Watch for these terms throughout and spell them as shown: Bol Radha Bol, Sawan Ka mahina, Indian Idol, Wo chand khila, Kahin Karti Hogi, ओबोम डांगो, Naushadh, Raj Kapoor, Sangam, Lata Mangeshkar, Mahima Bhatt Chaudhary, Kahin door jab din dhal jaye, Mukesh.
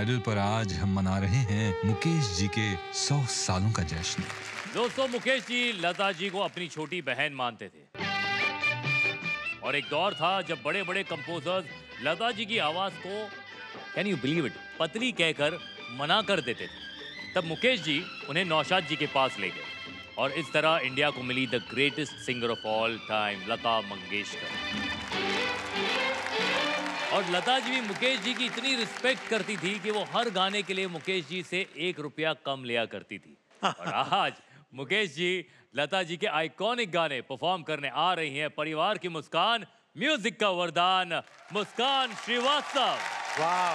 Idol पर आज हम मना रहे हैं मुकेश जी के 100 सालों का जश्न। दोस्तों, मुकेश जी लता जी को अपनी छोटी बहन मानते थे और एक दौर था जब बड़े बड़े कंपोजर्स लता जी की आवाज को कैन यू बिलीव इट पतली कहकर मना कर देते थे। तब मुकेश जी उन्हें नौशाद जी के पास ले गए और इस तरह इंडिया को मिली the greatest singer of all time Lata Mangeshkar. और लता जी भी मुकेश जी की इतनी रिस्पेक्ट करती थी कि वो हर गाने के लिए मुकेश जी से 1 रुपया कम लिया करती थी। और आज मुकेश जी लता जी के आइकॉनिक गाने परफॉर्म करने आ रही हैं। परिवार की मुस्कान, म्यूजिक का वरदान, मुस्कान श्रीवास्तव। वाह,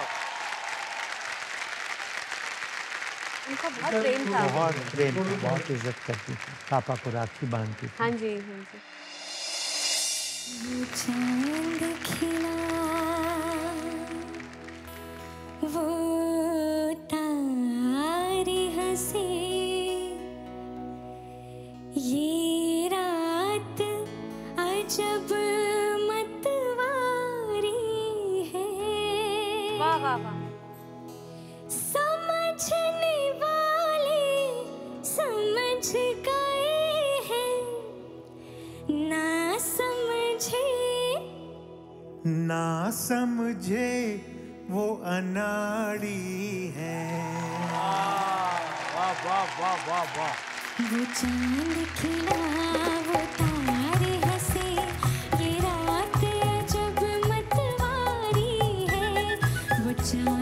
उनको बहुत प्रेम, बहुत इज्जत करती थी, पापा को राखी बांधती थी। हाँ जी, हाँ जी। चांद खिला वो तारे हंसे, ये रात अजब मतवारी है। वाह वाह वाह। समझने वाले समझ गए हैं, ना समझे वो अनाड़ी है। वाह वाह वाह वाह वाह। वो चांद खिला वो तारे हंसे, ये रात अजब मतवारी है। वो चांद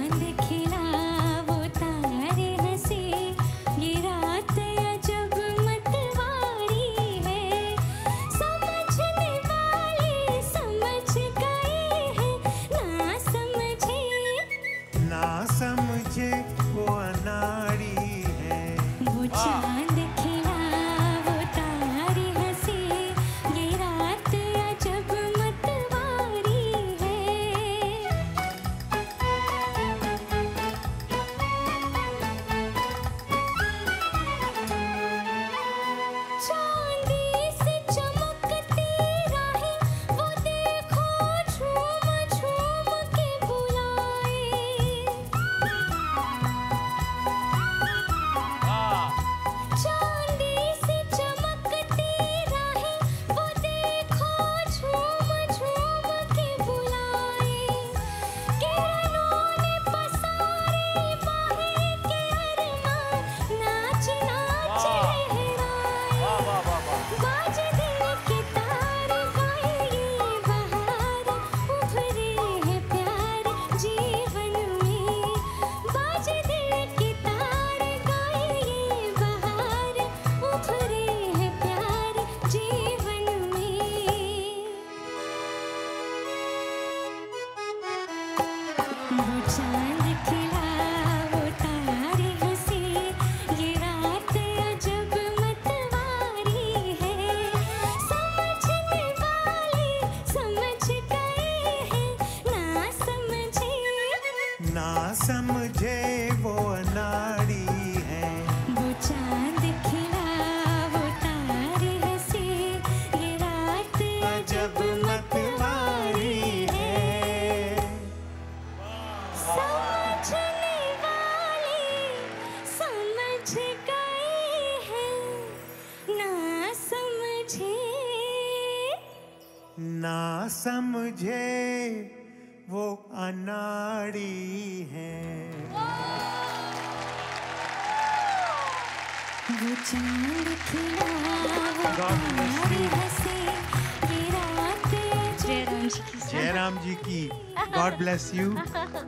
bless you.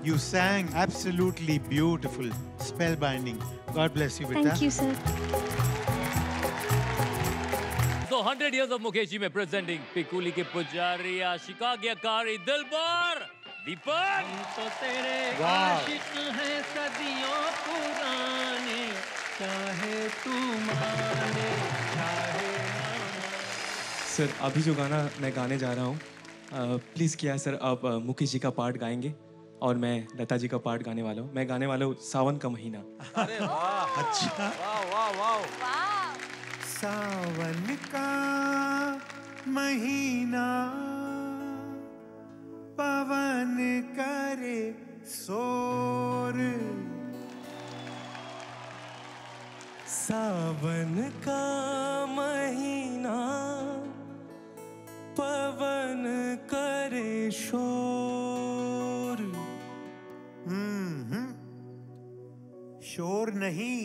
You sang absolutely beautiful, spellbinding. God bless you, beta. Thank you, sir. So 100 years of Mukesh ji, presenting Pikuli ke Pujari, Ashika ke Kari, Dilbar, Deepak. So tere aashiq hai sadiyon purane, chahe tu maane, chahe na. Sir, abhi jo gana main gaane ja raha hu, please किया sir, आप मुकेश जी का part गाएंगे और मैं लता जी का part गाने वाला हूँ। मैं गाने वाला हूँ सावन का महीना। अरे वाह, अच्छा, वाह वाह वाह। सावन का महीना पवन करे शोर सावन का महीना पवन करे शोर। शोर नहीं,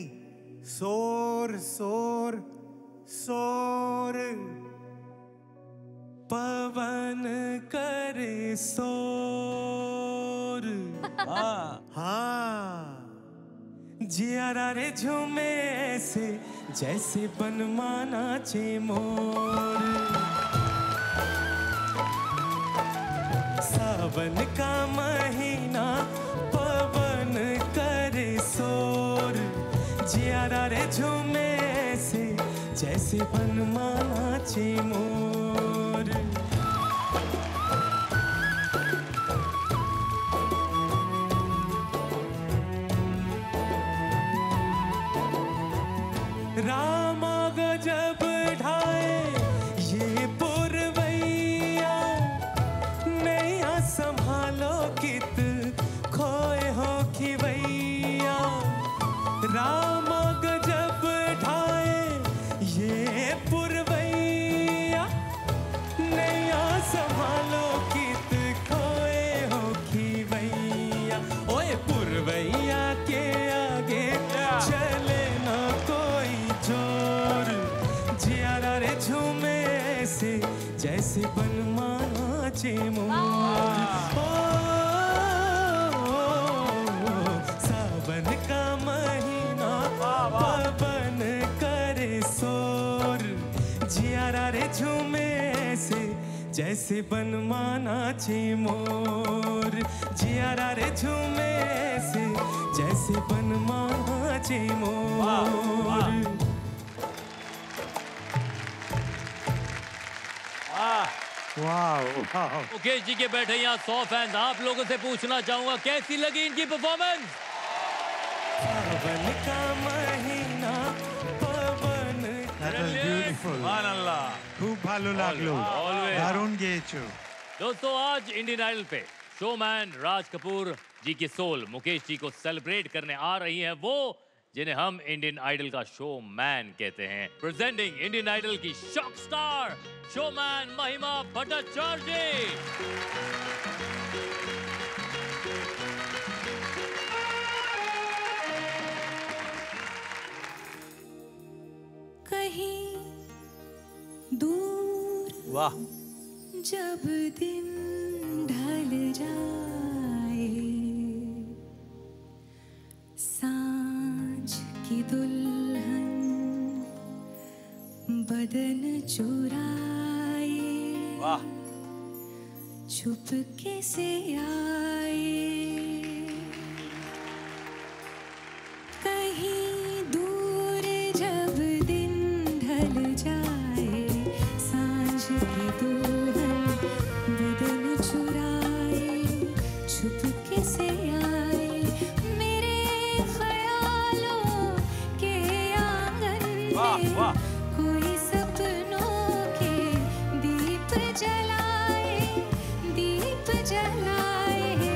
शोर शोर शोर। पवन करे शोर। हाँ, जियारा रे झूमे ऐसे जैसे बनमाना चे मोर। सावन का महीना पवन करे शोर। जियारा रे झूमे ऐसे जैसे बनमाना चे मोर। रामा गजब ढाए ये पुरवैया, नैया संभालो कित खोए हो खिवैया। रामा गजब ढाए ये पुरवैया, नैया संभालो कित खोए हो खिवैया। ओए पुरवैया के आगे चले ना कोई जोर। जियारा रे झूमे ऐसे जैसे बनमाना चे मोर। सावन का महीना पवन करे शोर। जियारा रे झूमे ऐसे जैसे बनमाना चे मोर। जियारा रे झूमे ऐसे जैसे बनमाना चे मोर। मुकेश जी के बैठे यहाँ 100 फैंस, आप लोगों से पूछना चाहूंगा कैसी लगी इनकी परफॉर्मेंस? दोस्तों, आज इंडियन आइडल पे शोमैन राज कपूर जी की सोल मुकेश जी को सेलिब्रेट करने आ रही है, वो जिन्हें हम इंडियन आइडल का शोमैन कहते हैं। प्रेजेंटिंग इंडियन आइडल की shock star showman Mahima Bhatt Chaudhary. कहीं दूर वाह जब दिन ढल जाए, की दुल्हन बदन चुराए, वाह चुपके से आए। कहीं दूर जब दिन ढल जाए, सांझ की दुल्हन बदन चुराए, चुपके से आए। कोई सपनों के दीप जलाए, दीप जलाए।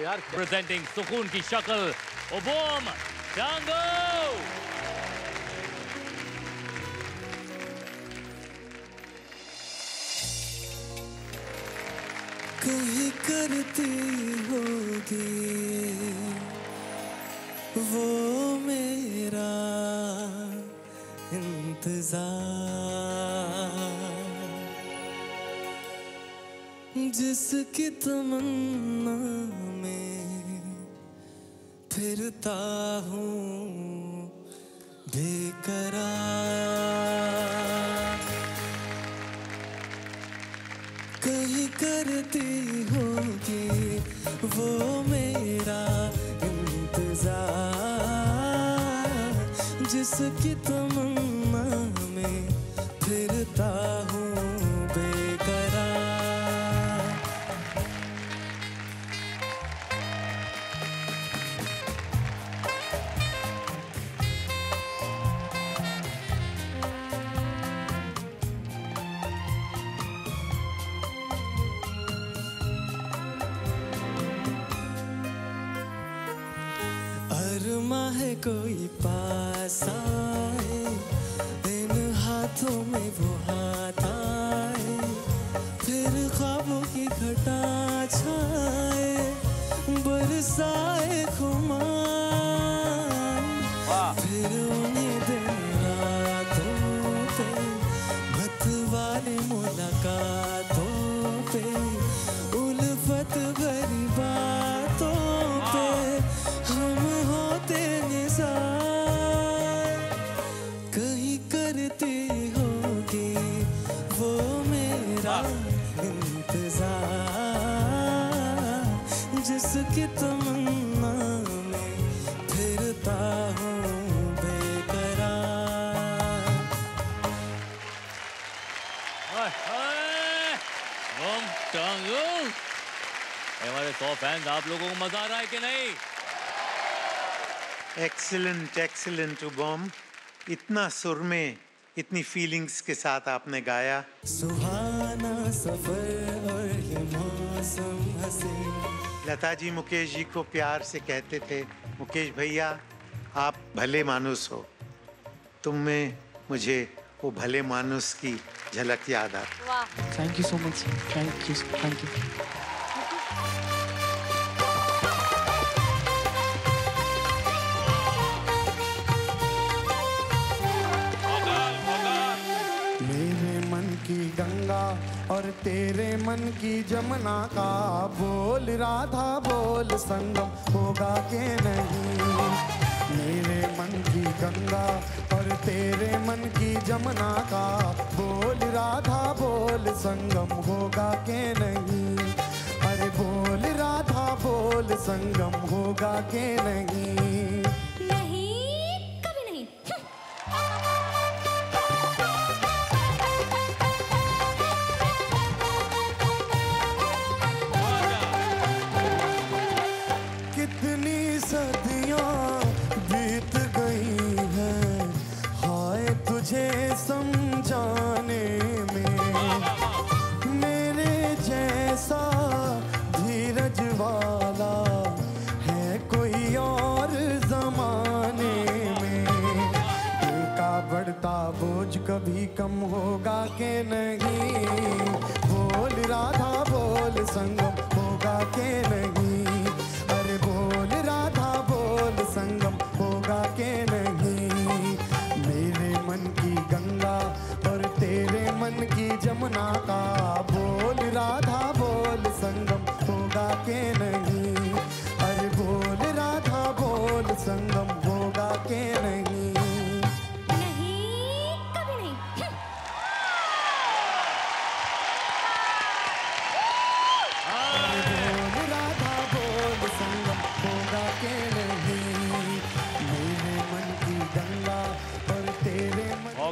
यार प्रेजेंटिंग सुकून की शक्ल ओबोम डांगो। कहीं करती होगी वो मेरा इंतजार, जिसकी तमन्ना में फिरता हूँ बेकरार। कहीं करती होगी वो मेरा इंतजार, जिसकी तमन्ना में फिरता हूँ बेकरार। कोई पास आए, इन हाथों में वो हाथ आए, फिर ख्वाबों की घटा छाए, बरसाए खुमार, फिर उन्हें दिन रातों पे मतवाले मुलाकातों पे उल्फत भरी बातों पे हम होते निसार। कहीं करती होगी वो मेरा इंतजार, जिसकी तमन्ना में फिरता हूँ बेकरार। हमारे 100 फैंस, आप लोगों को मजा आ रहा है कि नहीं? एक्सीलेंट एक्सीलेंट ओबोम, इतना सुर में इतनी फीलिंग्स के साथ आपने गाया। सुहाना सफर और ये मौसम हसीन। लता जी मुकेश जी को प्यार से कहते थे, मुकेश भैया आप भले मानुस हो, तुम में मुझे वो भले मानुस की झलक याद आती। वाह, thank you so much, thank you, thank you. और तेरे मन की जमुना का बोल राधा बोल संगम होगा के नहीं। मेरे मन की गंगा और तेरे मन की जमुना का बोल राधा बोल संगम होगा के नहीं। अरे बोल राधा बोल संगम होगा के नहीं। कभी कम होगा के नहीं। बोल राधा बोल संगम होगा के नहीं। अरे बोल राधा बोल संगम होगा के नहीं। मेरे मन की गंगा और तेरे मन की जमुना का बोल राधा बोल संगम होगा के नहीं। अरे बोल राधा बोल संगम होगा के नहीं।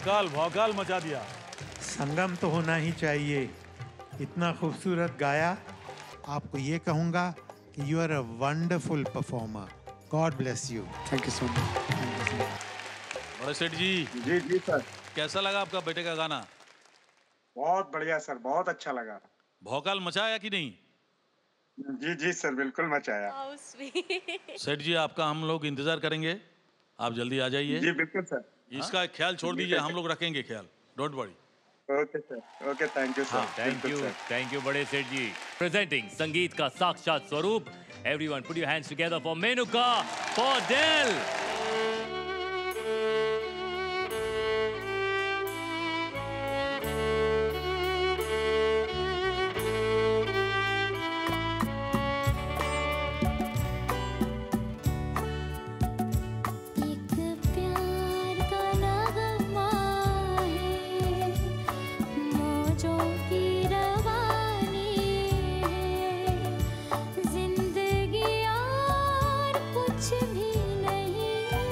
भौकाल मचा दिया। संगम तो होना ही चाहिए, इतना खूबसूरत गाया। आपको ये कहूँगा कि you are a wonderful performer, God bless you. Thank you so much. सेठ जी। जी जी सर, कैसा लगा आपका बेटे का गाना? बहुत बढ़िया सर, बहुत अच्छा लगा। भौकाल मचाया कि नहीं? जी जी सर, बिल्कुल मचाया। सेठ जी आपका हम लोग इंतजार करेंगे, आप जल्दी आ जाइए। जी बिल्कुल सर। इसका ख्याल छोड़ दीजिए, हम लोग रखेंगे ख्याल, don't worry. Okay sir, okay thank you sir. Thank you बड़े सेठ जी। प्रेजेंटिंग संगीत का साक्षात स्वरूप। Everyone put your hands together for Menuka, for Del. कुछ भी नहीं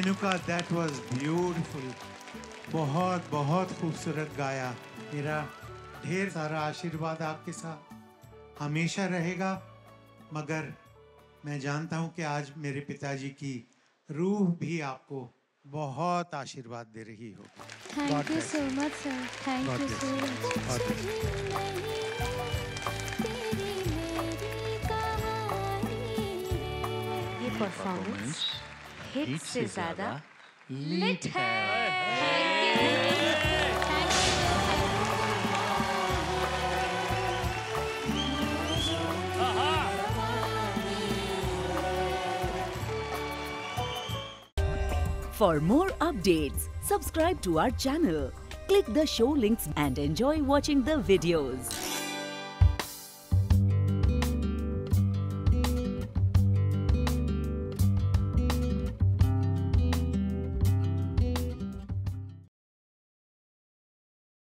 रेणुका, that was beautiful. बहुत बहुत खूबसूरत गाया. मेरा ढेर सारा आशीर्वाद आपके साथ हमेशा रहेगा. मगर मैं जानता हूँ कि आज मेरे पिताजी की रूह भी आपको बहुत आशीर्वाद दे रही हो. Thank you so much sir. Thank you so much. Performance hit से ज्यादा लिट है. For more updates, subscribe to our channel, click the show links and enjoy watching the videos.